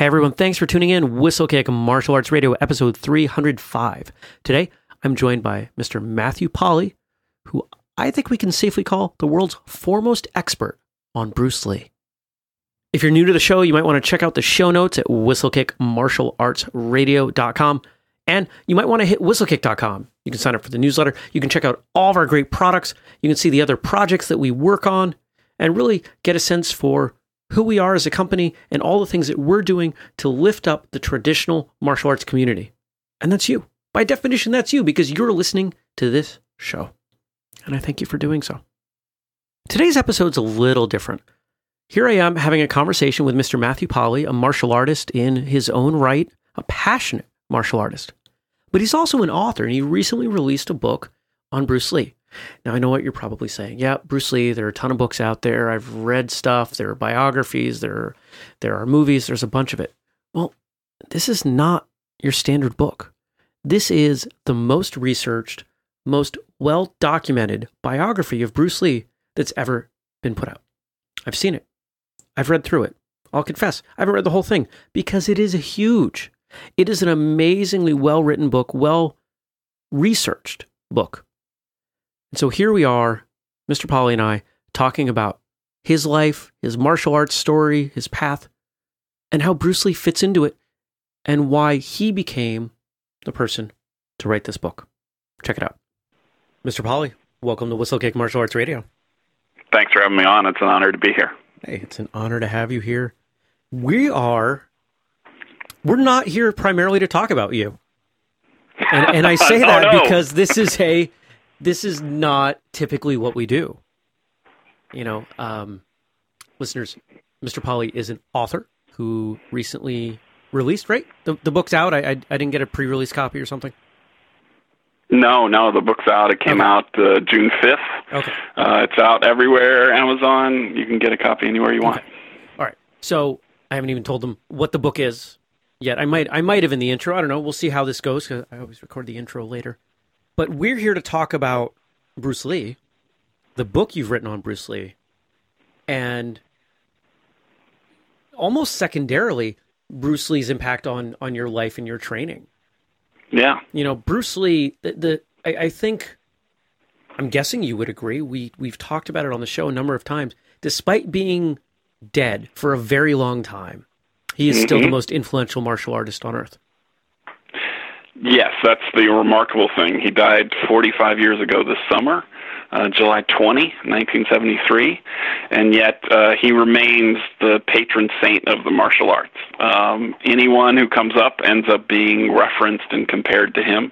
Hey everyone, thanks for tuning in. Whistlekick Martial Arts Radio, episode 305. Today, I'm joined by Mr. Matthew Polly, who I think we can safely call the world's foremost expert on Bruce Lee. If you're new to the show, you might want to check out the show notes at whistlekickmartialartsradio.com, and you might want to hit whistlekick.com. You can sign up for the newsletter. You can check out all of our great products. You can see the other projects that we work on and really get a sense for who we are as a company, and all the things that we're doing to lift up the traditional martial arts community. And that's you. By definition, that's you, because you're listening to this show. And I thank you for doing so. Today's episode's a little different. Here I am having a conversation with Mr. Matthew Polly, a martial artist in his own right, a passionate martial artist. But he's also an author, and he recently released a book on Bruce Lee. Now, I know what you're probably saying. Yeah, Bruce Lee, there are a ton of books out there. I've read stuff. There are biographies. There are movies. There's a bunch of it. Well, this is not your standard book. This is the most researched, most well-documented biography of Bruce Lee that's ever been put out. I've seen it. I've read through it. I'll confess, I haven't read the whole thing because it is huge. It is an amazingly well-written book, well-researched book. And so here we are, Mr. Polly and I, talking about his life, his martial arts story, his path, and how Bruce Lee fits into it, and why he became the person to write this book. Check it out. Mr. Polly, welcome to Whistlekick Martial Arts Radio. Thanks for having me on. It's an honor to be here. Hey, it's an honor to have you here. We're not here primarily to talk about you. And I say that because this is not typically what we do. You know, listeners, Mr. Polly is an author who recently released, right? The book's out. I didn't get a pre-release copy or something. No, the book's out. It came out June 5th. Okay. It's out everywhere, Amazon. You can get a copy anywhere you want. Okay. All right. So I haven't even told them what the book is yet. I might have in the intro. I don't know. We'll see how this goes because I always record the intro later. But we're here to talk about Bruce Lee, the book you've written on Bruce Lee, and almost secondarily, Bruce Lee's impact on your life and your training. Yeah. You know, Bruce Lee, I think, I'm guessing you would agree, we've talked about it on the show a number of times, despite being dead for a very long time, he is still the most influential martial artist on earth. Yes, that's the remarkable thing. He died 45 years ago this summer, July 20, 1973, and yet he remains the patron saint of the martial arts. Anyone who comes up ends up being referenced and compared to him,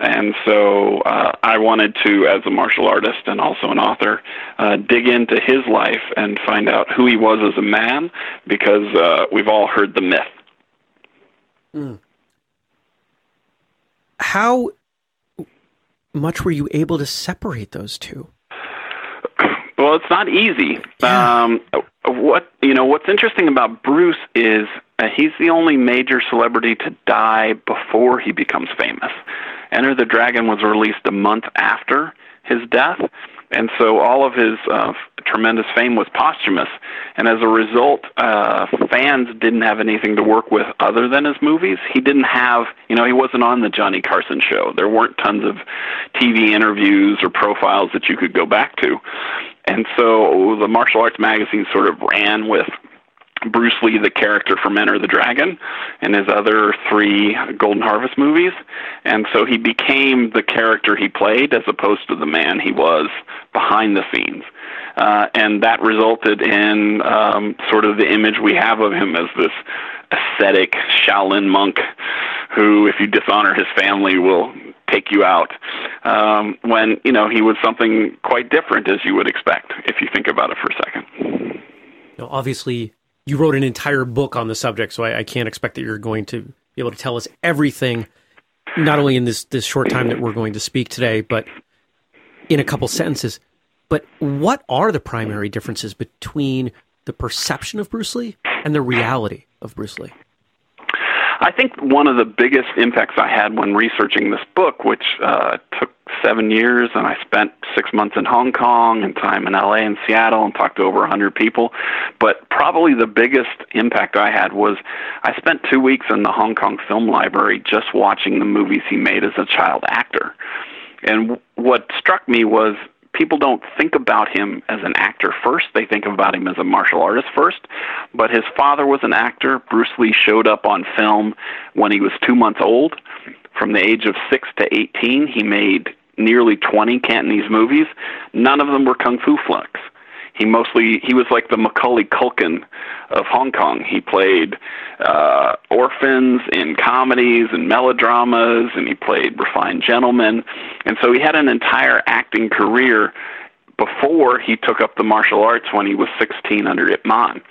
and so I wanted to, as a martial artist and also an author, dig into his life and find out who he was as a man, because we've all heard the myth. How much were you able to separate those two? Well, it's not easy. Yeah. What's interesting about Bruce is he's the only major celebrity to die before he becomes famous. Enter the Dragon was released a month after his death, and so all of his tremendous fame was posthumous. And as a result, fans didn't have anything to work with other than his movies. He didn't have, he wasn't on the Johnny Carson show. There weren't tons of TV interviews or profiles that you could go back to. And so the martial arts magazine sort of ran with Bruce Lee, the character from Enter the Dragon, and his other three Golden Harvest movies. And so he became the character he played as opposed to the man he was behind the scenes. And that resulted in sort of the image we have of him as this ascetic Shaolin monk who, if you dishonor his family, will take you out, when, he was something quite different, as you would expect, if you think about it for a second. Now, obviously, you wrote an entire book on the subject, so I can't expect that you're going to be able to tell us everything, not only in this short time that we're going to speak today, but in a couple sentences. But what are the primary differences between the perception of Bruce Lee and the reality of Bruce Lee? I think one of the biggest impacts I had when researching this book, which took 7 years, and I spent 6 months in Hong Kong and time in LA and Seattle and talked to over 100 people, but probably the biggest impact I had was I spent 2 weeks in the Hong Kong Film Library just watching the movies he made as a child actor. And what struck me was people don't think about him as an actor first. They think about him as a martial artist first. But his father was an actor. Bruce Lee showed up on film when he was 2 months old. From the age of 6 to 18, he made nearly 20 Cantonese movies. None of them were kung fu flicks. He was like the Macaulay Culkin of Hong Kong. He played orphans in comedies and melodramas, and he played refined gentlemen. And so he had an entire acting career before he took up the martial arts when he was 16 under Ip Man.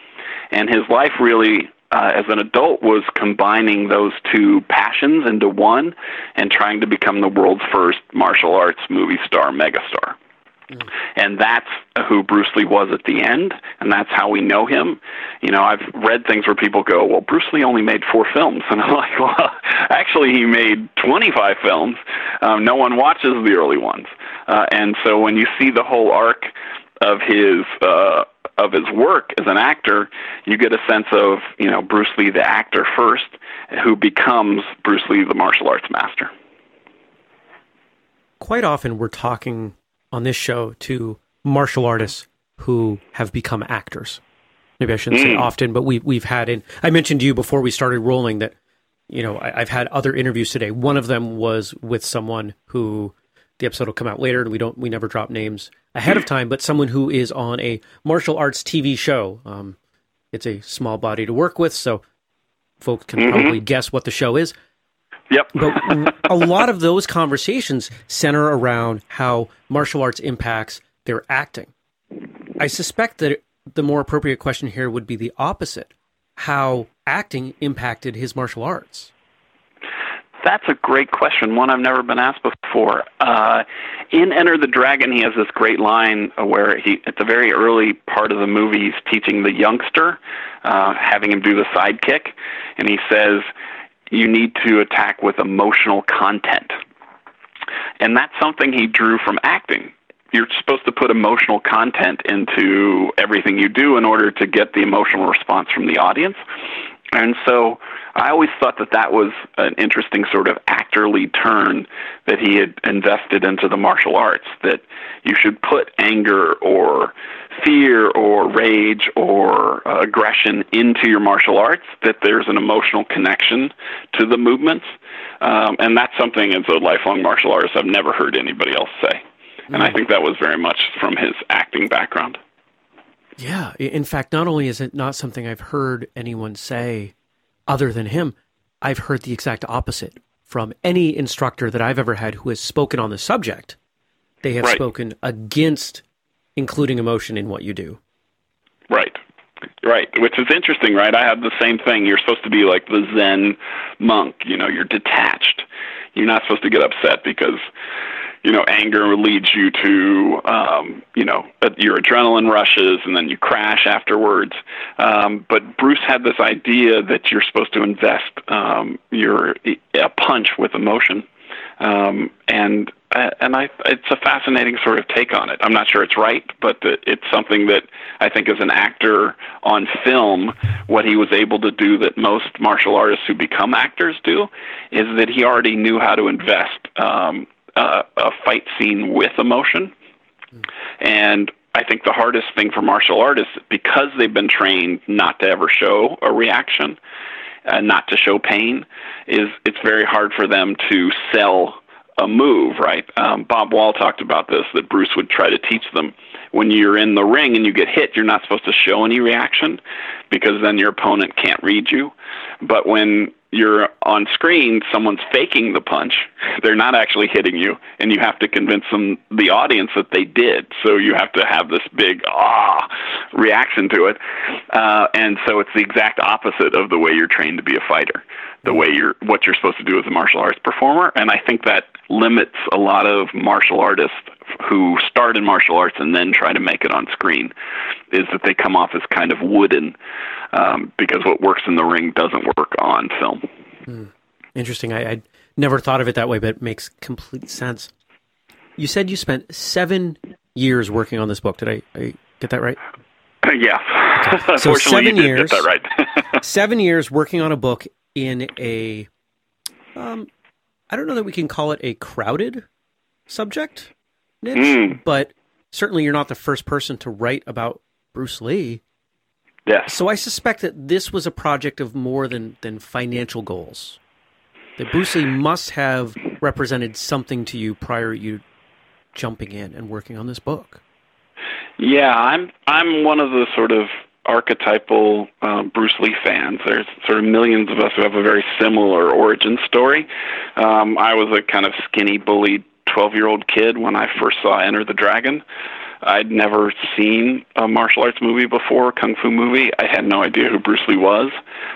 And his life really, as an adult, was combining those two passions into one and trying to become the world's first martial arts movie star megastar. And that's who Bruce Lee was at the end, and that's how we know him. You know, I've read things where people go, well, Bruce Lee only made 4 films. And I'm like, well, actually, he made 25 films. No one watches the early ones. And so when you see the whole arc of his work as an actor, you get a sense of, you know, Bruce Lee the actor first, who becomes Bruce Lee the martial arts master. Quite often we're talking on this show to martial artists who have become actors. Maybe I shouldn't say often, but we've had, and I mentioned to you before we started rolling that, you know, I've had other interviews today. One of them was with someone who, the episode will come out later, and we never drop names ahead of time, but someone who is on a martial arts TV show. It's a small body to work with, so folks can probably guess what the show is. Yep. But a lot of those conversations center around how martial arts impacts their acting. I suspect that the more appropriate question here would be the opposite, how acting impacted his martial arts. That's a great question, one I've never been asked before. In Enter the Dragon, he has this great line where he, at the very early part of the movie, he's teaching the youngster, having him do the sidekick, and he says, you need to attack with emotional content. And that's something he drew from acting. You're supposed to put emotional content into everything you do in order to get the emotional response from the audience. And so I always thought that that was an interesting sort of actorly turn that he had invested into the martial arts, that you should put anger or fear or rage or aggression into your martial arts, that there's an emotional connection to the movements. And that's something, as a lifelong martial artist, I've never heard anybody else say. And I think that was very much from his acting background. Yeah. In fact, not only is it not something I've heard anyone say other than him, I've heard the exact opposite from any instructor that I've ever had who has spoken on the subject. They have spoken against including emotion in what you do. Right, which is interesting, right? I had the same thing. You're supposed to be like the Zen monk, you know, you're detached. You're not supposed to get upset because, you know, anger leads you to, you know, your adrenaline rushes and then you crash afterwards. But Bruce had this idea that you're supposed to invest a punch with emotion. And it's a fascinating sort of take on it. I'm not sure it's right, but it's something that I think as an actor on film, what he was able to do that most martial artists who become actors do is that he already knew how to invest a fight scene with emotion. And I think the hardest thing for martial artists, because they've been trained not to ever show a reaction, not to show pain, is it's very hard for them to sell a move, right? Bob Wall talked about this, that Bruce would try to teach them. When you're in the ring and you get hit, you're not supposed to show any reaction because then your opponent can't read you. But when you're on screen, someone's faking the punch. They're not actually hitting you, and you have to convince them, the audience, that they did. So you have to have this big, reaction to it. And so it's the exact opposite of the way you're trained to be a fighter, the way what you're supposed to do as a martial arts performer. And I think that limits a lot of martial artists who start in martial arts and then try to make it on screen, is that they come off as kind of wooden because what works in the ring doesn't work on film. Interesting. I never thought of it that way, but it makes complete sense. You said you spent 7 years working on this book. Did I get that right? Yeah. Okay. So 7 years, get that right. 7 years working on a book in a, I don't know that we can call it a crowded subject niche, but certainly you're not the first person to write about Bruce Lee. Yeah. So I suspect that this was a project of more than financial goals. That Bruce Lee must have represented something to you prior to you jumping in and working on this book. Yeah, I'm one of the sort of archetypal Bruce Lee fans. There's sort of millions of us who have a very similar origin story. I was a kind of skinny, bullied 12-year-old kid when I first saw Enter the Dragon. I'd never seen a martial arts movie before, kung fu movie. I had no idea who Bruce Lee was,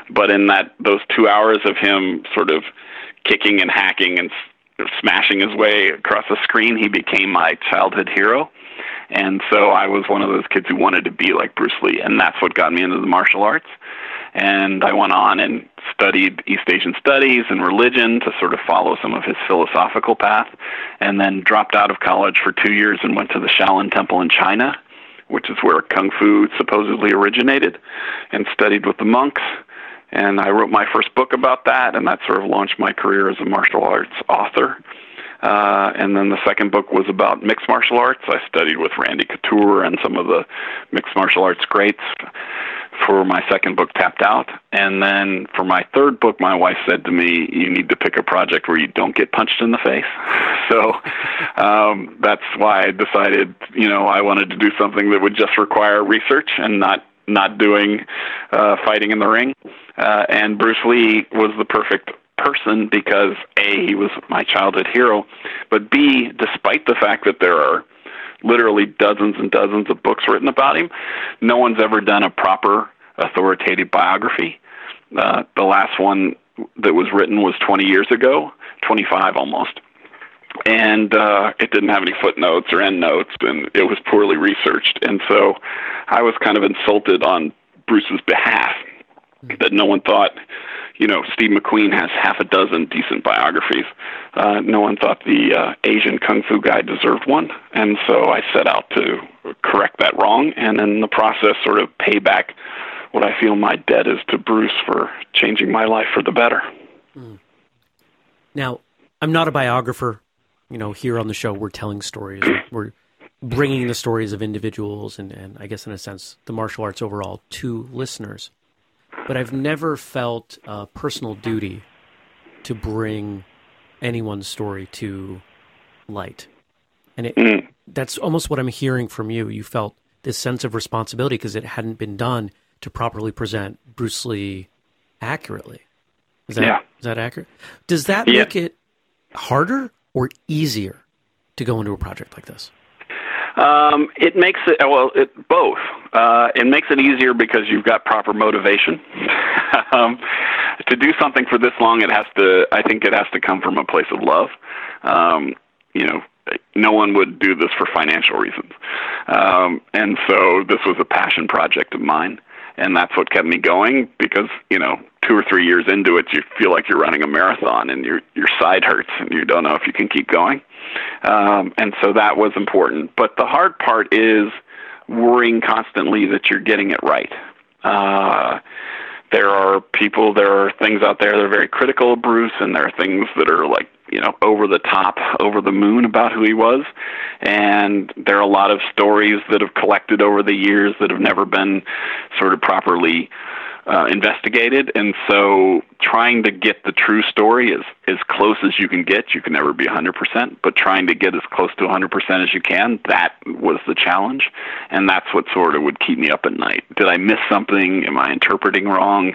but in those 2 hours of him sort of kicking and hacking and smashing his way across the screen, he became my childhood hero. And so I was one of those kids who wanted to be like Bruce Lee, and that's what got me into the martial arts. And I went on and studied East Asian studies and religion to sort of follow some of his philosophical path, and then dropped out of college for 2 years and went to the Shaolin Temple in China, which is where Kung Fu supposedly originated, and studied with the monks. And I wrote my first book about that, and that sort of launched my career as a martial arts author. And then the second book was about mixed martial arts. I studied with Randy Couture and some of the mixed martial arts greats for my second book, Tapped Out. And then for my third book, my wife said to me, you need to pick a project where you don't get punched in the face. So that's why I decided, I wanted to do something that would just require research and not doing fighting in the ring. And Bruce Lee was the perfect person because A, he was my childhood hero, but B, despite the fact that there are literally dozens and dozens of books written about him, no one's ever done a proper authoritative biography. The last one that was written was 20 years ago, 25 almost. And it didn't have any footnotes or endnotes, and it was poorly researched. And so I was kind of insulted on Bruce's behalf that no one thought, Steve McQueen has half a dozen decent biographies. No one thought the Asian Kung Fu guy deserved one. And so I set out to correct that wrong, and in the process sort of pay back what I feel my debt is to Bruce for changing my life for the better. Now, I'm not a biographer. Here on the show, we're telling stories. We're bringing the stories of individuals and I guess in a sense, the martial arts overall to listeners. But I've never felt a personal duty to bring anyone's story to light. And that's almost what I'm hearing from you. You felt this sense of responsibility because it hadn't been done to properly present Bruce Lee accurately. Is that accurate? Does that make it harder or easier to go into a project like this? It makes it, both. It makes it easier because you've got proper motivation. To do something for this long, I think it has to come from a place of love. No one would do this for financial reasons. And so this was a passion project of mine, and that's what kept me going because, 2 or 3 years into it, you feel like you're running a marathon and your side hurts and you don't know if you can keep going. And so that was important. But the hard part is worrying constantly that you're getting it right. There are things out there that are very critical of Bruce, and there are things that are like, over the top, over the moon about who he was. And there are a lot of stories that have collected over the years that have never been sort of properly investigated, and so trying to get the true story as close as you can get. You can never be 100%, but trying to get as close to 100% as you can, that was the challenge, and that's what sort of would keep me up at night. Did I miss something? Am I interpreting wrong?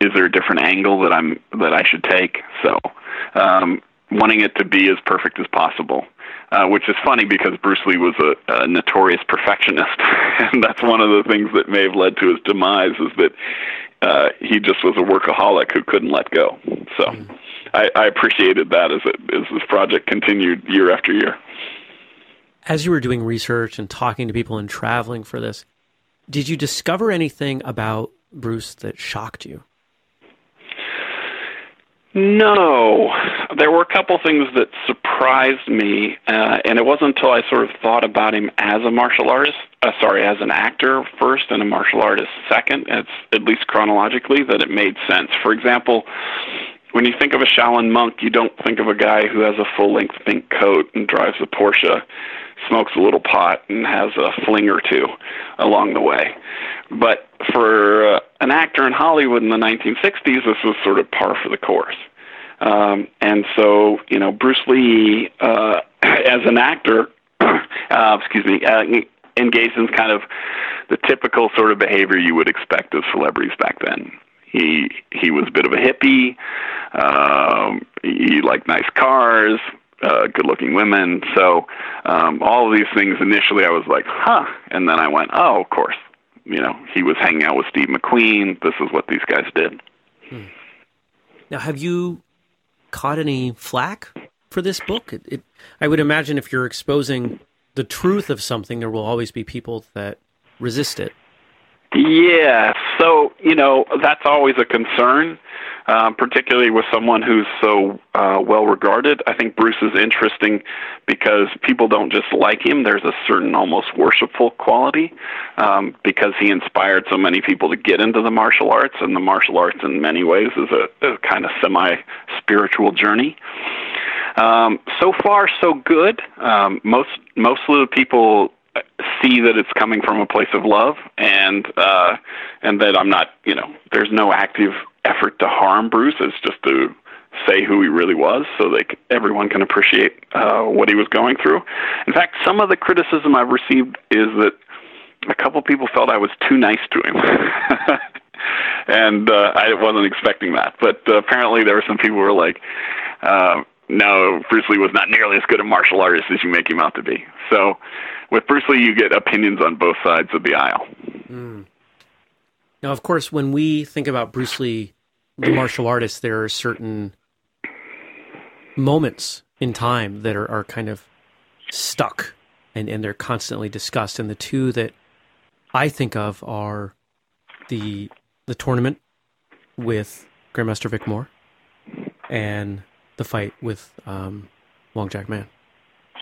Is there a different angle that I should take? So wanting it to be as perfect as possible. Which is funny because Bruce Lee was a notorious perfectionist, and that's one of the things that may have led to his demise is that he just was a workaholic who couldn't let go. So I appreciated that as this project continued year after year. As you were doing research and talking to people and traveling for this, did you discover anything about Bruce that shocked you? No. There were a couple things that surprised me, and it wasn't until I sort of thought about him as a martial artist, as an actor first and a martial artist second, at least chronologically, that it made sense. For example, when you think of a Shaolin monk, you don't think of a guy who has a full-length pink coat and drives a Porsche, smokes a little pot, and has a fling or two along the way. But for an actor in Hollywood in the 1960s, this was sort of par for the course. And so, you know, Bruce Lee, as an actor, engaged in kind of the typical sort of behavior you would expect of celebrities back then. He was a bit of a hippie. He liked nice cars, good-looking women. So all of these things, initially I was like, huh. And then I went, oh, of course. You know, he was hanging out with Steve McQueen. This is what these guys did. Hmm. Now, have you caught any flack for this book? I would imagine if you're exposing the truth of something, there will always be people that resist it. Yeah, so, you know, that's always a concern, particularly with someone who's so well-regarded. I think Bruce is interesting because people don't just like him. There's a certain almost worshipful quality because he inspired so many people to get into the martial arts, and the martial arts in many ways is a kind of semi-spiritual journey. So far, so good. Most of the people see that it's coming from a place of love, and that I'm not, you know, there's no active effort to harm Bruce. It's just to say who he really was so that everyone can appreciate what he was going through. In fact, some of the criticism I've received is that a couple people felt I was too nice to him. And I wasn't expecting that. But apparently there were some people who were like, no, Bruce Lee was not nearly as good a martial artist as you make him out to be. So with Bruce Lee, you get opinions on both sides of the aisle. Mm. Now, of course, when we think about Bruce Lee, the martial artist, there are certain moments in time that are kind of stuck, and they're constantly discussed. And the two that I think of are the tournament with Grandmaster Vic Moore and the fight with Wong Jack Man.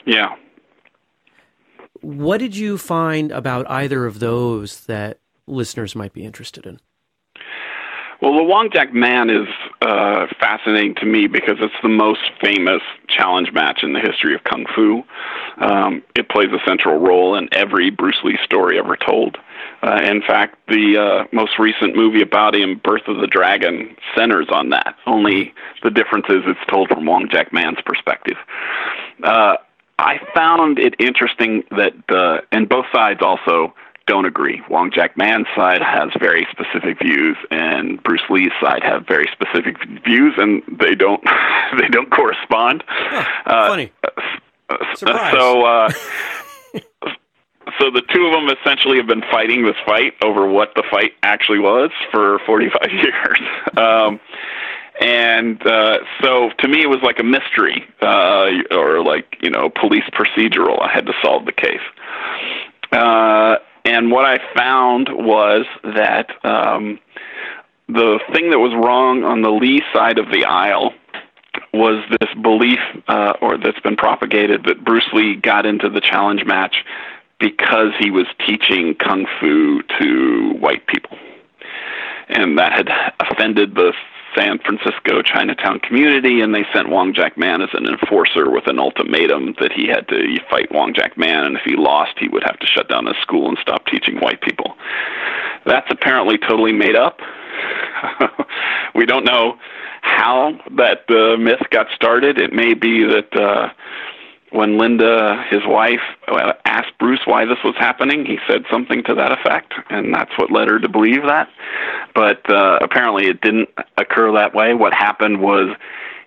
Yeah. What did you find about either of those that listeners might be interested in? Well, the Wong Jack Man is fascinating to me because it's the most famous challenge match in the history of Kung Fu. It plays a central role in every Bruce Lee story ever told. In fact, the most recent movie about him, Birth of the Dragon, centers on that. Only the difference is it's told from Wong Jack Man's perspective. I found it interesting that, and both sides also don't agree. Wong Jack Man's side has very specific views, and Bruce Lee's side have very specific views, and they don't correspond. Huh, funny. Surprise. So the two of them essentially have been fighting this fight over what the fight actually was for 45 years. So to me, it was like a mystery, or like, you know, police procedural. I had to solve the case. And what I found was that the thing that was wrong on the Lee side of the aisle was this belief, or that's been propagated, that Bruce Lee got into the challenge match because he was teaching Kung Fu to white people. And that had offended the San Francisco Chinatown community, and they sent Wong Jack Man as an enforcer with an ultimatum that he had to fight Wong Jack Man, and if he lost, he would have to shut down his school and stop teaching white people. That's apparently totally made up. We don't know how that myth got started. It may be that when Linda, his wife, asked Bruce why this was happening, he said something to that effect, and that's what led her to believe that. But apparently it didn't occur that way. What happened was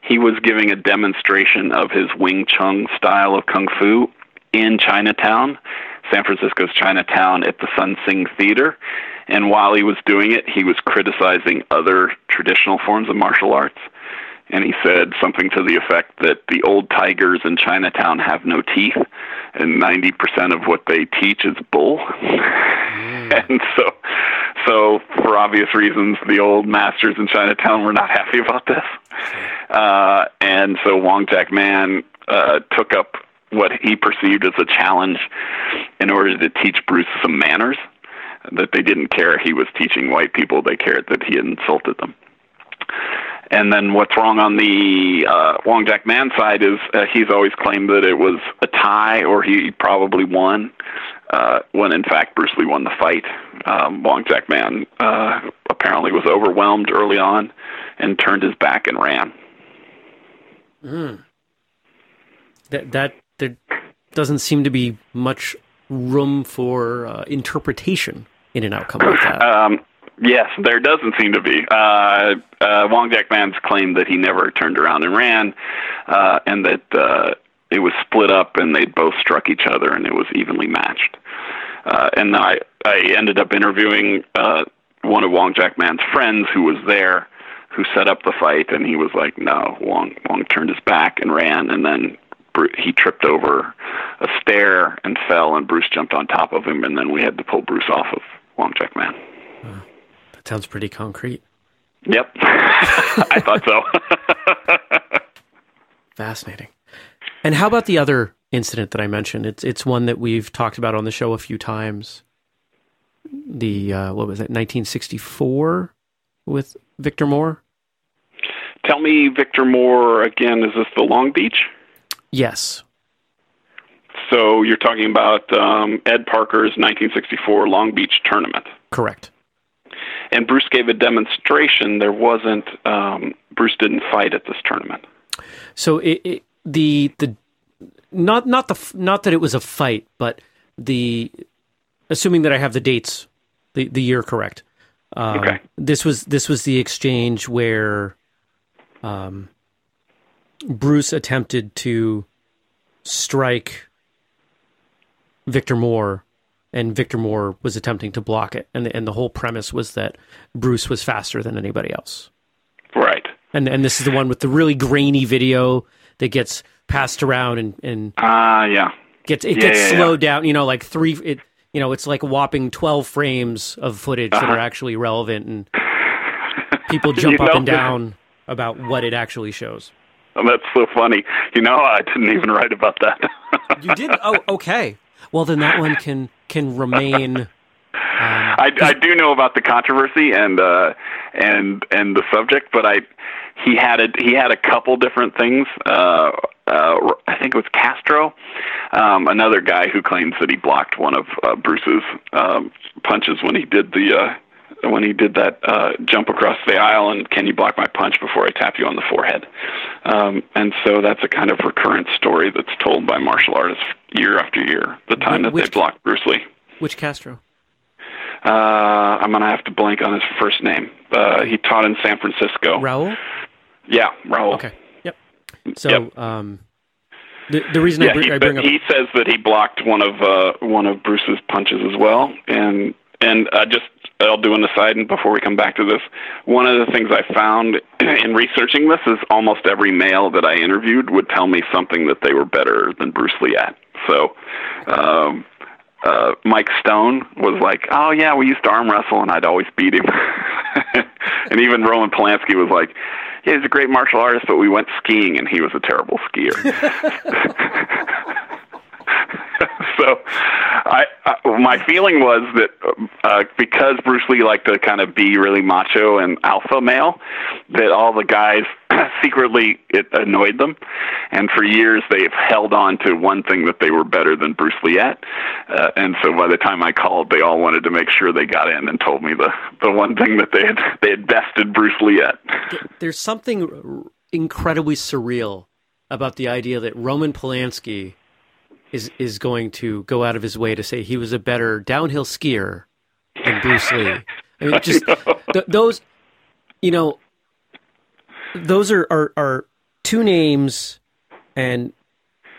he was giving a demonstration of his Wing Chun style of Kung Fu in Chinatown, San Francisco's Chinatown, at the Sun Sing Theater. And while he was doing it, he was criticizing other traditional forms of martial arts. And he said something to the effect that the old tigers in Chinatown have no teeth, and 90% of what they teach is bull. Mm. And so for obvious reasons, the old masters in Chinatown were not happy about this. And so Wong Jack Man took up what he perceived as a challenge in order to teach Bruce some manners, that they didn't care he was teaching white people. They cared that he insulted them. And then what's wrong on the Wong Jack Man side is he's always claimed that it was a tie or he probably won, when in fact Bruce Lee won the fight. Wong Jack Man apparently was overwhelmed early on and turned his back and ran. Mm. That there doesn't seem to be much room for interpretation in an outcome like that. Yes, there doesn't seem to be. Wong Jack Man's claimed that he never turned around and ran, and that it was split up and they both struck each other and it was evenly matched. And I ended up interviewing one of Wong Jack Man's friends who was there, who set up the fight, and he was like, no, Wong turned his back and ran, and then he tripped over a stair and fell, and Bruce jumped on top of him, and then we had to pull Bruce off of Wong Jack Man. Wow. That sounds pretty concrete. Yep. I thought so. Fascinating. And how about the other incident that I mentioned? It's one that we've talked about on the show a few times. The, what was it, 1964 with Victor Moore? Tell me, Victor Moore, again, is this the Long Beach? Yes. So you're talking about Ed Parker's 1964 Long Beach tournament. Correct. And Bruce gave a demonstration. There wasn't, Bruce didn't fight at this tournament. So not that it was a fight, but assuming that I have the dates, the year correct. Okay. This was the exchange where Bruce attempted to strike Victor Moore, and Victor Moore was attempting to block it, and the whole premise was that Bruce was faster than anybody else. Right. And this is the one with the really grainy video that gets passed around and yeah. Gets slowed down, you know, like it's like a whopping 12 frames of footage that are actually relevant, and people jump up and down about what it actually shows. Oh, that's so funny. You know, I didn't even write about that. You didn't? Oh, okay. Well, then that one can remain. I do know about the controversy and the subject, but he had a couple different things. I think it was Castro, another guy who claims that he blocked one of Bruce's punches when he did that jump across the aisle and can you block my punch before I tap you on the forehead? And so that's a kind of recurrent story that's told by martial artists year after year, the time that they blocked Bruce Lee. Which Castro? I'm going to have to blank on his first name. He taught in San Francisco. Raul? Yeah, Raul. Okay, yep. So the reason I bring up... He says that he blocked one of Bruce's punches as well, and I'll do an aside and before we come back to this. One of the things I found in researching this is almost every male that I interviewed would tell me something that they were better than Bruce Lee at. So Mike Stone was like, oh, yeah, we used to arm wrestle, and I'd always beat him. And even Roman Polanski was like, yeah, he's a great martial artist, but we went skiing, and he was a terrible skier. So my feeling was that because Bruce Lee liked to kind of be really macho and alpha male, that all the guys secretly, it annoyed them. And for years, they've held on to one thing that they were better than Bruce Lee at. And so by the time I called, they all wanted to make sure they got in and told me the one thing that they had bested Bruce Lee at. There's something incredibly surreal about the idea that Roman Polanski is going to go out of his way to say he was a better downhill skier than Bruce Lee. I mean, just those are two names and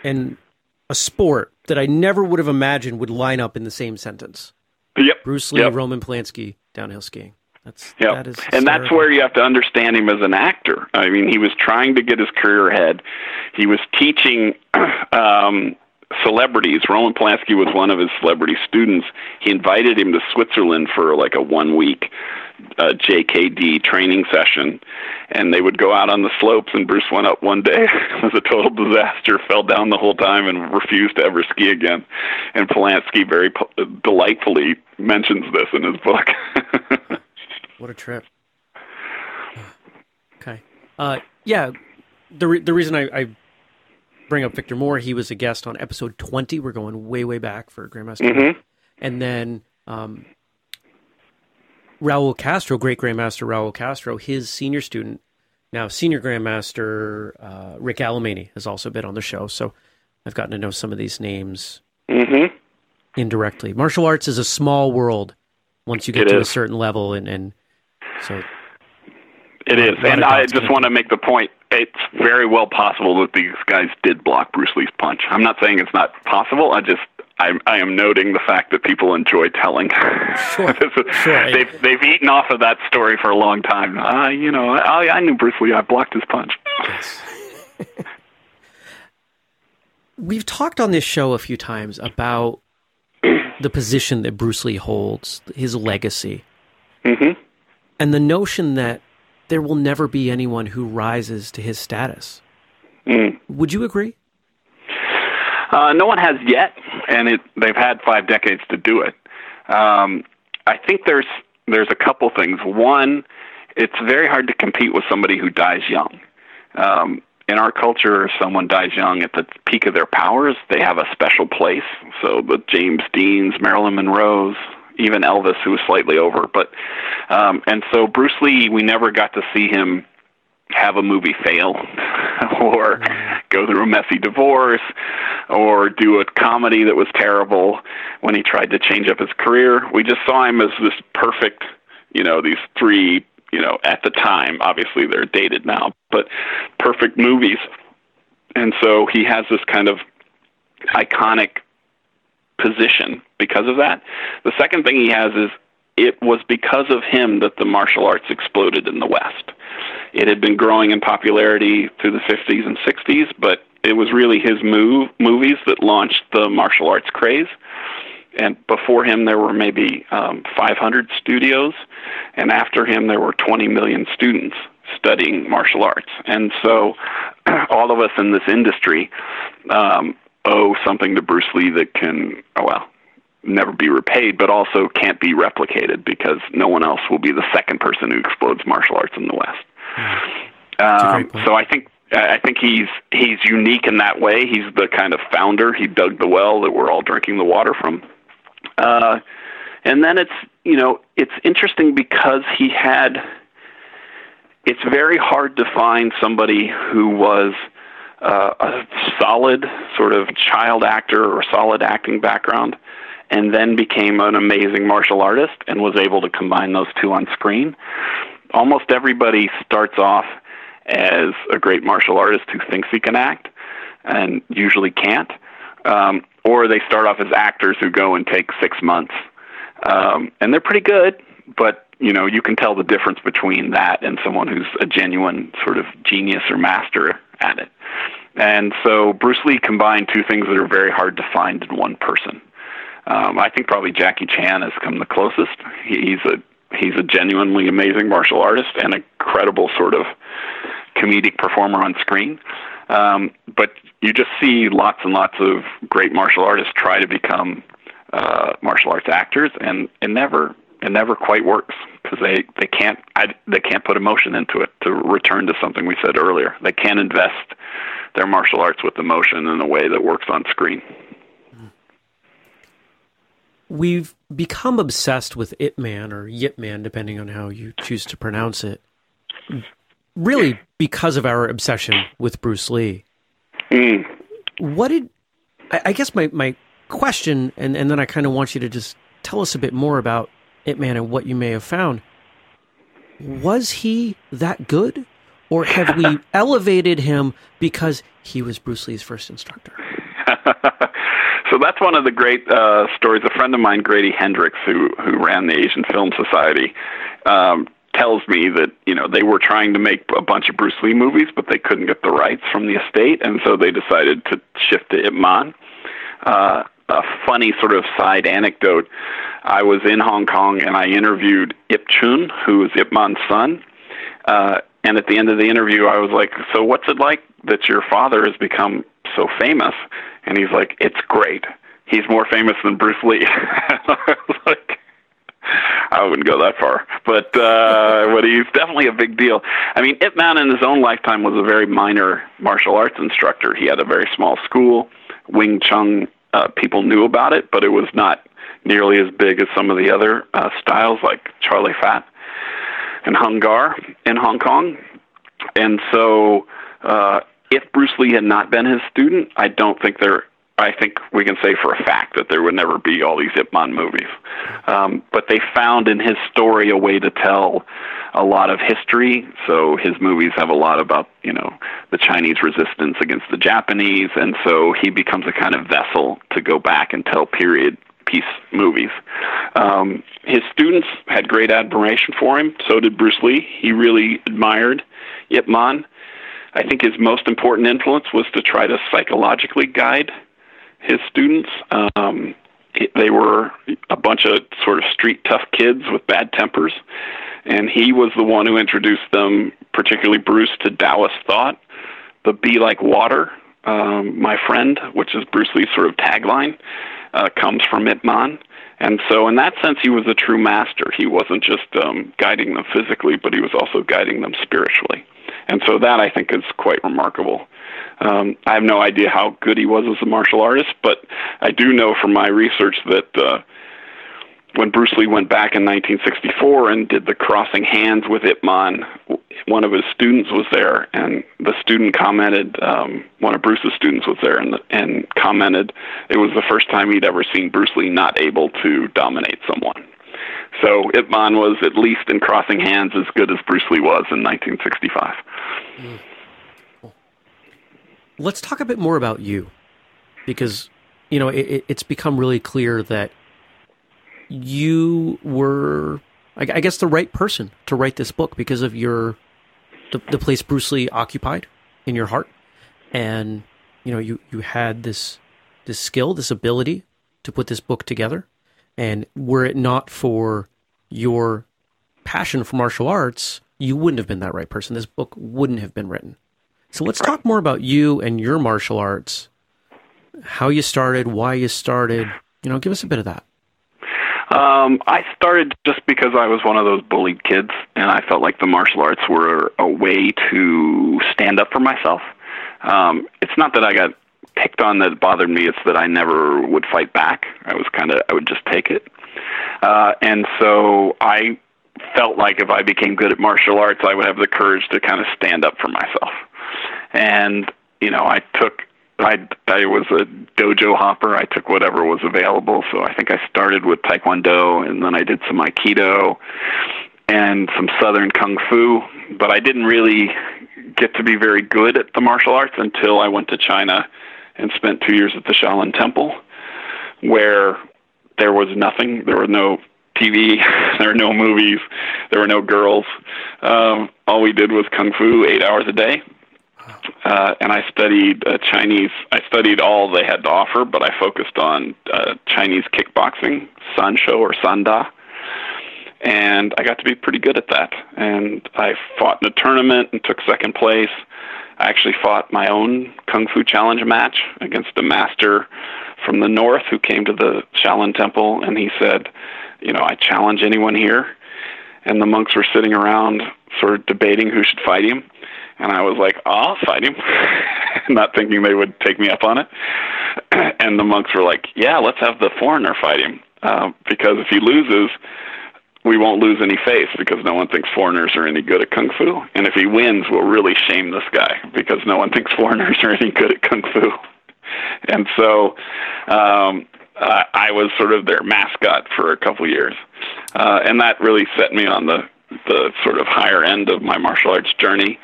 a sport that I never would have imagined would line up in the same sentence. Yep. Bruce Lee, yep. Roman Polanski, downhill skiing. That is hysterical. And that's where you have to understand him as an actor. I mean, he was trying to get his career ahead. He was teaching, celebrities. Roman Polanski was one of his celebrity students. He invited him to Switzerland for like a 1 week JKD training session, and they would go out on the slopes, and Bruce went up one day. It was a total disaster, fell down the whole time, and refused to ever ski again. And Polanski very delightfully mentions this in his book. What a trip. Okay. Yeah, the reason I bring up Victor Moore, he was a guest on episode 20. We're going way, way back for Grandmaster. Mm-hmm. And then Raul Castro, great Grandmaster Raul Castro, his senior student, now senior Grandmaster Rick Alamany has also been on the show. So I've gotten to know some of these names mm-hmm. indirectly. Martial arts is a small world once you get to a certain level. And so it is. And I just want to make the point, it's very well possible that these guys did block Bruce Lee's punch. I'm not saying it's not possible. I am noting the fact that people enjoy telling. Sure, sure. They've eaten off of that story for a long time. I knew Bruce Lee. I blocked his punch. Yes. We've talked on this show a few times about the position that Bruce Lee holds, his legacy, mm-hmm. and the notion that there will never be anyone who rises to his status. Mm. Would you agree? No one has yet, and they've had 5 decades to do it. I think there's a couple things. One, it's very hard to compete with somebody who dies young. In our culture, if someone dies young at the peak of their powers, they have a special place. So the James Deans, Marilyn Monroes, even Elvis, who was slightly over. But and so Bruce Lee, we never got to see him have a movie fail or go through a messy divorce or do a comedy that was terrible when he tried to change up his career. We just saw him as this perfect, these three, at the time, obviously they're dated now, but perfect movies. And so he has this kind of iconic position because of that. The second thing he has is it was because of him that the martial arts exploded in the West. It had been growing in popularity through the 50s and 60s, but it was really his movies that launched the martial arts craze. And before him, there were maybe 500 studios, and after him, there were 20 million students studying martial arts. And so all of us in this industry owe something to Bruce Lee that can, never be repaid, but also can't be replicated because no one else will be the second person who explodes martial arts in the West. So I think he's unique in that way. He's the kind of founder. He dug the well that we're all drinking the water from. And then it's interesting because it's very hard to find somebody who was a solid sort of child actor or solid acting background and then became an amazing martial artist and was able to combine those two on screen. Almost everybody starts off as a great martial artist who thinks he can act and usually can't, or they start off as actors who go and take 6 months. And they're pretty good, but you can tell the difference between that and someone who's a genuine sort of genius or master at it. And so Bruce Lee combined two things that are very hard to find in one person. I think probably Jackie Chan has come the closest. He's a genuinely amazing martial artist and a credible sort of comedic performer on screen. But you just see lots and lots of great martial artists try to become martial arts actors, and it never quite works because they can't put emotion into it. To return to something we said earlier, they can't invest their martial arts with emotion in a way that works on screen. We've become obsessed with Ip Man or Yip Man, depending on how you choose to pronounce it, really because of our obsession with Bruce Lee. Mm. What did, I guess my question, and then I kind of want you to just tell us a bit more about Ip Man and what you may have found. Was he that good, or have we elevated him because he was Bruce Lee's first instructor? So that's one of the great stories. A friend of mine, Grady Hendrix, who ran the Asian Film Society, tells me that they were trying to make a bunch of Bruce Lee movies, but they couldn't get the rights from the estate, and so they decided to shift to Ip Man. a funny sort of side anecdote. I was in Hong Kong and I interviewed Ip Chun, who is Ip Man's son. And at the end of the interview, I was like, so what's it like that your father has become so famous? And he's like, it's great. He's more famous than Bruce Lee. I was like, I wouldn't go that far, but he's definitely a big deal. I mean, Ip Man in his own lifetime was a very minor martial arts instructor. He had a very small school. Wing Chun, people knew about it, but it was not nearly as big as some of the other styles like Charlie Fat and Hung Gar in Hong Kong. And so if Bruce Lee had not been his student, I think we can say for a fact that there would never be all these Ip Man movies. But they found in his story a way to tell a lot of history. So his movies have a lot about, you know, the Chinese resistance against the Japanese. And so he becomes a kind of vessel to go back and tell period piece movies. His students had great admiration for him. So did Bruce Lee. He really admired Ip Man. I think his most important influence was to try to psychologically guide his students. They were a bunch of sort of street tough kids with bad tempers, and he was the one who introduced them, particularly Bruce, to Taoist thought, the be like water, my friend, which is Bruce Lee's sort of tagline, comes from Ip Man. And so in that sense, he was a true master. He wasn't just guiding them physically, but he was also guiding them spiritually. And so that, I think, is quite remarkable. I have no idea how good he was as a martial artist, but I do know from my research that when Bruce Lee went back in 1964 and did the crossing hands with Ip Man, one of his students was there, and the student commented, one of Bruce's students was there and commented it was the first time he'd ever seen Bruce Lee not able to dominate someone. So Ip Man was, at least in crossing hands, as good as Bruce Lee was in 1965. Mm. Cool. Let's talk a bit more about you, because, you know, it's become really clear that you were, I guess, the right person to write this book because of the place Bruce Lee occupied in your heart. And, you know, you had this skill, this ability to put this book together. And were it not for your passion for martial arts, you wouldn't have been that right person. This book wouldn't have been written. So let's talk more about you and your martial arts, how you started, why you started. You know, give us a bit of that. I started just because I was one of those bullied kids, and I felt like the martial arts were a way to stand up for myself. It's not that I got picked on that bothered me, it's that I never would fight back. I would just take it. And so I felt like if I became good at martial arts, I would have the courage to kind of stand up for myself. And, you know, I was a dojo hopper. I took whatever was available. So I think I started with Taekwondo, and then I did some Aikido and some Southern Kung Fu, but I didn't really get to be very good at the martial arts until I went to China and spent 2 years at the Shaolin Temple, where there was nothing. There were no TV, there were no movies, there were no girls. All we did was Kung Fu 8 hours a day. And I studied I studied all they had to offer, but I focused on Chinese kickboxing, sanshou or sanda. And I got to be pretty good at that. And I fought in a tournament and took second place. I actually fought my own Kung Fu Challenge match against a master from the north who came to the Shaolin Temple, and he said, you know, I challenge anyone here. And the monks were sitting around sort of debating who should fight him. And I was like, I'll fight him, not thinking they would take me up on it. And the monks were like, yeah, let's have the foreigner fight him, because if he loses, we won't lose any face because no one thinks foreigners are any good at Kung Fu. And if he wins, we'll really shame this guy because no one thinks foreigners are any good at Kung Fu. And so I was sort of their mascot for a couple years. And that really set me on the sort of higher end of my martial arts journey.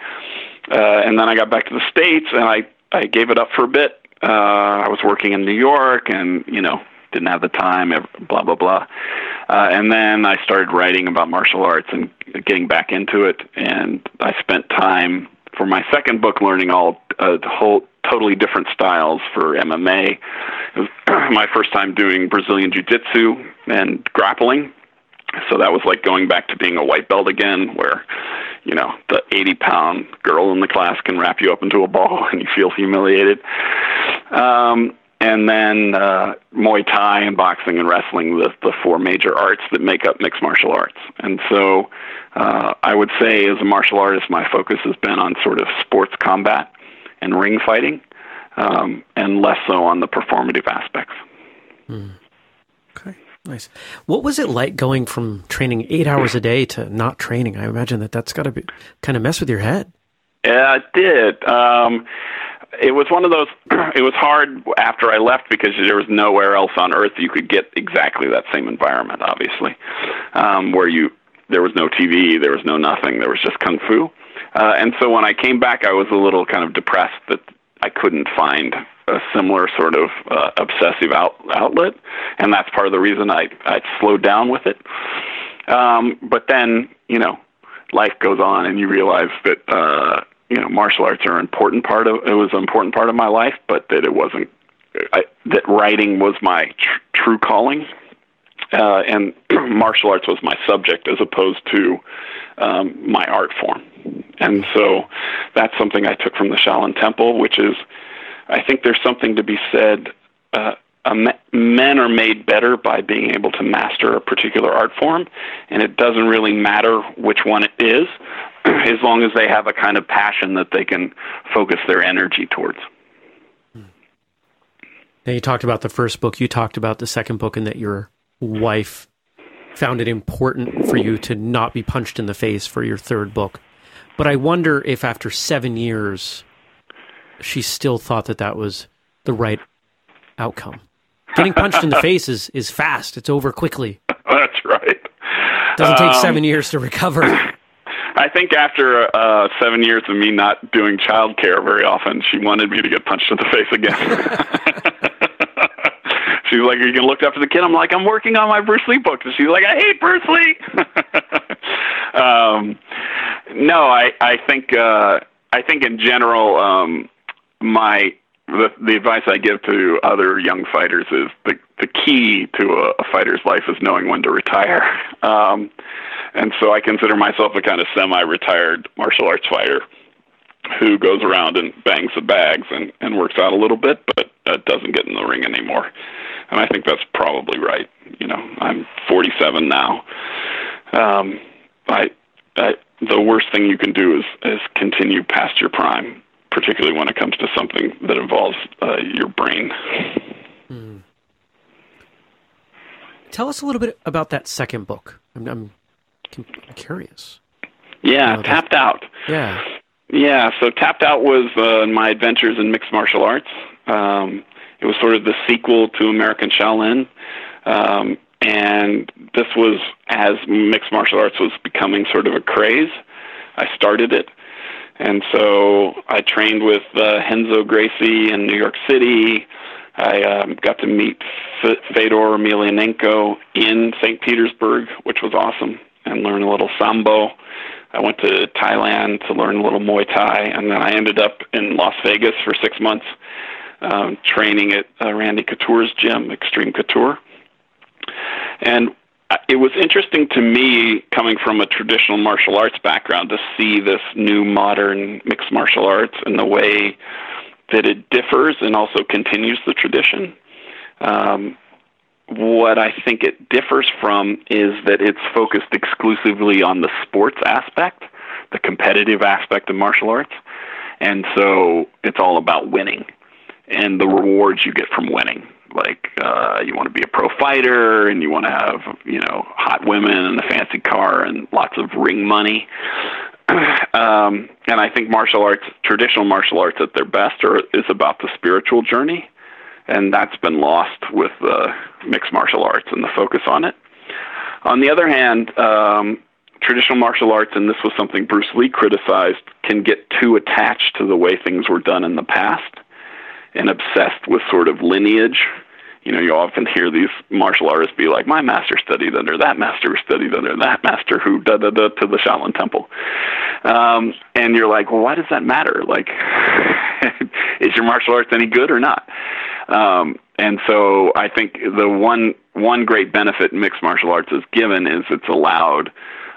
And then I got back to the States, and I gave it up for a bit. I was working in New York and, you know, didn't have the time, blah, blah, blah. And then I started writing about martial arts and getting back into it. And I spent time for my second book learning all a whole totally different styles for MMA. It was my first time doing Brazilian Jiu-Jitsu and grappling. So that was like going back to being a white belt again, where, you know, the 80-pound girl in the class can wrap you up into a ball and you feel humiliated. And then Muay Thai and boxing and wrestling, the four major arts that make up mixed martial arts. And so I would say as a martial artist, my focus has been on sort of sports combat and ring fighting, and less so on the performative aspects. Mm. Okay. Nice. What was it like going from training 8 hours a day to not training? I imagine that's got to be kind of mess with your head. Yeah, it did. It was one of those, it was hard after I left because there was nowhere else on earth you could get exactly that same environment, obviously, where there was no TV, there was no nothing, there was just Kung Fu. And so when I came back, I was a little kind of depressed that I couldn't find a similar sort of obsessive outlet, and that's part of the reason I slowed down with it. But then, you know, life goes on, and you realize that you know, martial arts are an important part of my life, but that it wasn't. That writing was my true calling, and martial arts was my subject as opposed to my art form. And so that's something I took from the Shaolin Temple, which is, I think there's something to be said, men are made better by being able to master a particular art form, and it doesn't really matter which one it is, as long as they have a kind of passion that they can focus their energy towards. Now, you talked about the first book, you talked about the second book, and that your wife found it important for you to not be punched in the face for your third book. But I wonder if after 7 years, she still thought that was the right outcome. Getting punched in the face is fast. It's over quickly. That's right. It doesn't take 7 years to recover. I think after 7 years of me not doing childcare very often, she wanted me to get punched in the face again. She's like, "Are you going to look after the kid?" I'm like, "I'm working on my Bruce Lee book." And she's like, "I hate Bruce Lee." No, I think in general, the advice I give to other young fighters is the key to a fighter's life is knowing when to retire. And so I consider myself a kind of semi-retired martial arts fighter who goes around and bangs the bags and works out a little bit, but doesn't get in the ring anymore. And I think that's probably right. You know, I'm 47 now. The worst thing you can do is continue past your prime, particularly when it comes to something that involves your brain. Mm. Tell us a little bit about that second book. I'm curious. Yeah, Tapped Out. Yeah. Yeah, so Tapped Out was my adventures in mixed martial arts. It was sort of the sequel to American Shaolin. And this was as mixed martial arts was becoming sort of a craze. I started it. And so I trained with Henzo Gracie in New York City. I got to meet Fedor Emelianenko in St. Petersburg, which was awesome, and learn a little Sambo. I went to Thailand to learn a little Muay Thai, and then I ended up in Las Vegas for 6 months training at Randy Couture's gym, Extreme Couture. And it was interesting to me, coming from a traditional martial arts background, to see this new modern mixed martial arts and the way that it differs and also continues the tradition. What I think it differs from is that it's focused exclusively on the sports aspect, the competitive aspect of martial arts, and so it's all about winning and the rewards you get from winning. Like, you want to be a pro fighter, and you want to have, you know, hot women and a fancy car and lots of ring money. And I think martial arts, traditional martial arts at their best, is about the spiritual journey, and that's been lost with mixed martial arts and the focus on it. On the other hand, traditional martial arts, and this was something Bruce Lee criticized, can get too attached to the way things were done in the past and obsessed with sort of lineage You know, you often hear these martial artists be like, my master studied under that master, studied under that master, who da-da-da to the Shaolin Temple. And you're like, well, why does that matter? Like, is your martial arts any good or not? And so I think the one great benefit mixed martial arts is given is it's allowed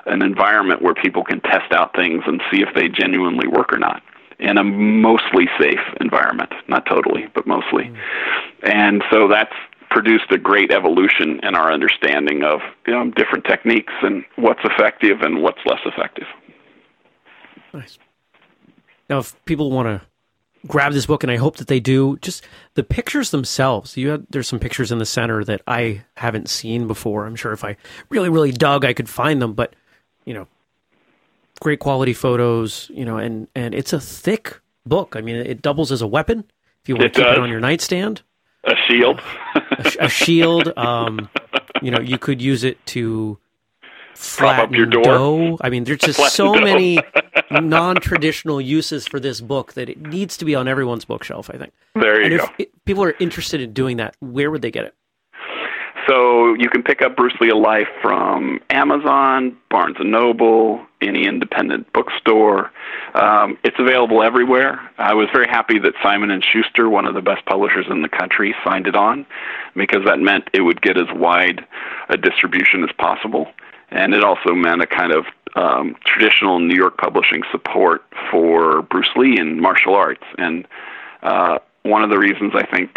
an environment where people can test out things and see if they genuinely work or not, in a mostly safe environment, not totally, but mostly. And so that's produced a great evolution in our understanding of, you know, different techniques and what's effective and what's less effective. Nice. Now, if people want to grab this book, and I hope that they do, just the pictures themselves. There's some pictures in the center that I haven't seen before. I'm sure if I really, really dug, I could find them, but, you know, great quality photos, you know, and it's a thick book. I mean, it doubles as a weapon if you want to keep it on your nightstand. A shield. A shield. You know, you could use it to prop up your door. Dough. I mean, there's just so many non-traditional uses for this book that it needs to be on everyone's bookshelf, I think. There you go. If people are interested in doing that, where would they get it? So you can pick up Bruce Lee Alive from Amazon, Barnes & Noble, any independent bookstore. It's available everywhere. I was very happy that Simon & Schuster, one of the best publishers in the country, signed it on, because that meant it would get as wide a distribution as possible. And it also meant a kind of traditional New York publishing support for Bruce Lee and martial arts. And one of the reasons I think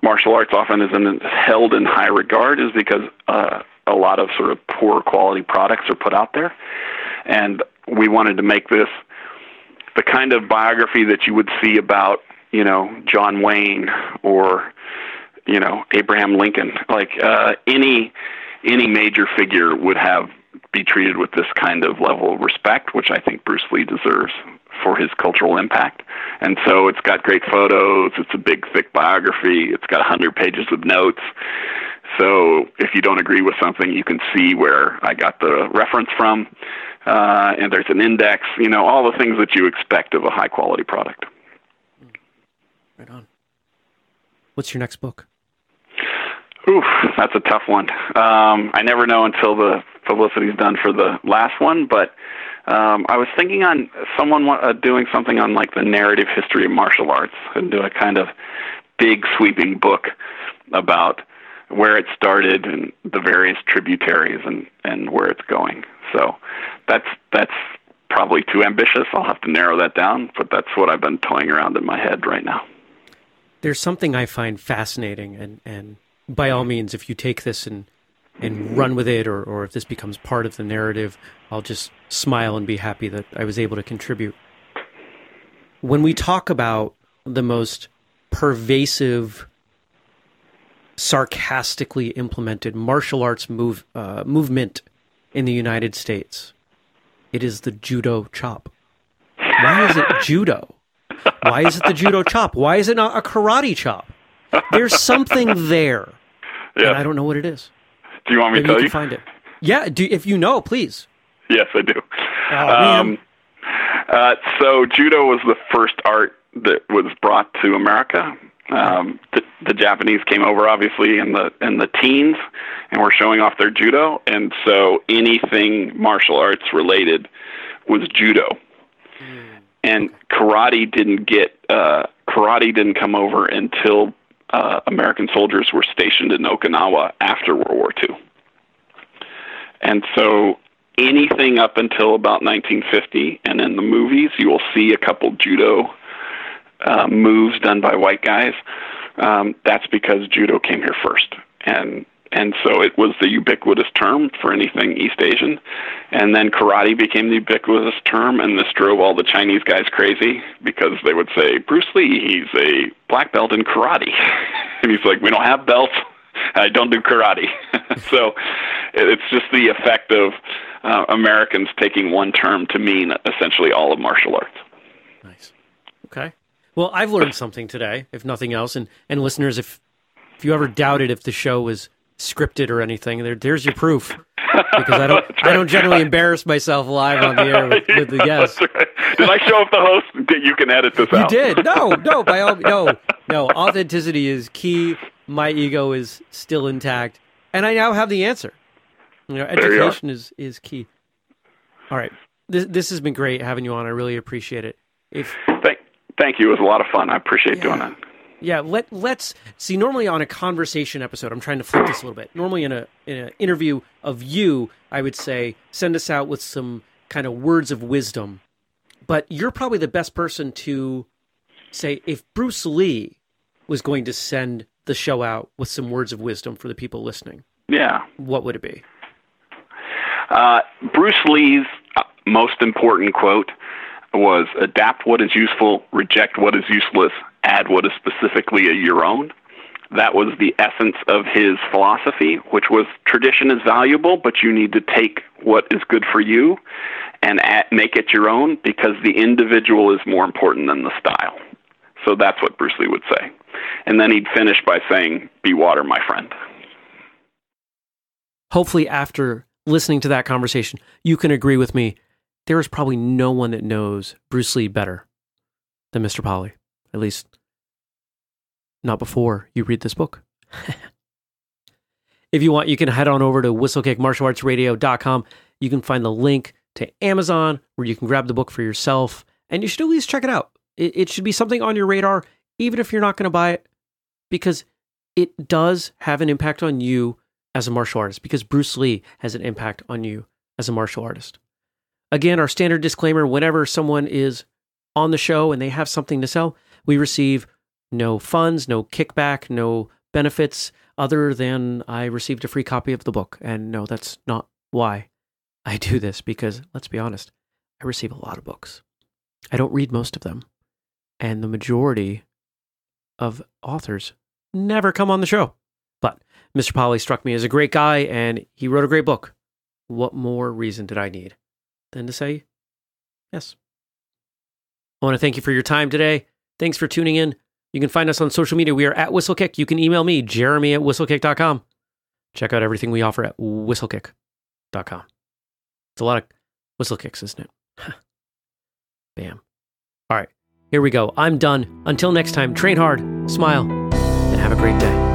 martial arts often isn't held in high regard is because a lot of sort of poor quality products are put out there. And we wanted to make this the kind of biography that you would see about, you know, John Wayne or, you know, Abraham Lincoln. Like any major figure would be treated with this kind of level of respect, which I think Bruce Lee deserves for his cultural impact. And so it's got great photos. It's a big, thick biography. It's got 100 pages of notes. So if you don't agree with something, you can see where I got the reference from. And there's an index, you know, all the things that you expect of a high-quality product. Right on. What's your next book? Oof, that's a tough one. I never know until the publicity's done for the last one, but I was thinking on someone doing something on like the narrative history of martial arts and do a kind of big sweeping book about where it started and the various tributaries and where it's going. So that's probably too ambitious. I'll have to narrow that down, but that's what I've been toying around in my head right now. There's something I find fascinating, and by all means, if you take this and run with it, or if this becomes part of the narrative, I'll just smile and be happy that I was able to contribute. When we talk about the most pervasive, sarcastically implemented martial arts movement in the United States, it is the judo chop. Why is it judo? Why is it the judo chop? Why is it not a karate chop? There's something there, and I don't know what it is. Do you want me to tell you? Find it. Yeah, if you know, please. Yes, I do. So judo was the first art that was brought to America. The Japanese came over, obviously, in the teens, and were showing off their judo. And so anything martial arts related was judo. And karate didn't come over until American soldiers were stationed in Okinawa after World War II. And so anything up until about 1950, and in the movies, you will see a couple judo moves done by white guys. That's because judo came here first. And so it was the ubiquitous term for anything East Asian. And then karate became the ubiquitous term, and this drove all the Chinese guys crazy because they would say, Bruce Lee, he's a black belt in karate. And he's like, we don't have belts. I don't do karate. So it's just the effect of Americans taking one term to mean essentially all of martial arts. Nice. Okay. Well, I've learned something today, if nothing else. And listeners, if you ever doubted if the show was scripted or anything, there's your proof, because I don't generally embarrass myself live on the air with the guests. Right. Did I show up the host? You can edit this out. You did. No, authenticity is key. my ego is still intact, and I now have the answer. You know, education is key. All right. This has been great having you on. I really appreciate it. Thank you. It was a lot of fun. I appreciate doing that. Yeah. Let's see. Normally on a conversation episode, I'm trying to flip this a little bit. Normally in an interview of you, I would say send us out with some kind of words of wisdom. But you're probably the best person to say if Bruce Lee was going to send the show out with some words of wisdom for the people listening. Yeah. What would it be? Bruce Lee's most important quote was, adapt what is useful, reject what is useless, add what is specifically your own. That was the essence of his philosophy, which was tradition is valuable, but you need to take what is good for you and make it your own, because the individual is more important than the style. So that's what Bruce Lee would say. And then he'd finish by saying, be water, my friend. Hopefully after listening to that conversation, you can agree with me. There is probably no one that knows Bruce Lee better than Mr. Polly, at least not before you read this book. If you want, you can head on over to whistlekickmartialartsradio.com. You can find the link to Amazon where you can grab the book for yourself, and you should at least check it out. It should be something on your radar, even if you're not going to buy it, because it does have an impact on you as a martial artist, because Bruce Lee has an impact on you as a martial artist. Again, our standard disclaimer, whenever someone is on the show and they have something to sell, we receive no funds, no kickback, no benefits other than I received a free copy of the book. And no, that's not why I do this, because let's be honest, I receive a lot of books. I don't read most of them. And the majority of authors never come on the show. But Mr. Polly struck me as a great guy, and he wrote a great book. What more reason did I need than to say yes? I want to thank you for your time today. Thanks for tuning in. You can find us on social media. We are at Whistlekick. You can email me, Jeremy, at whistlekick.com. Check out everything we offer at whistlekick.com. It's a lot of whistle kicks, isn't it? Bam. All right, here we go. I'm done. Until next time, train hard, smile, and have a great day.